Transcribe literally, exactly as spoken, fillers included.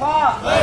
Mustafa!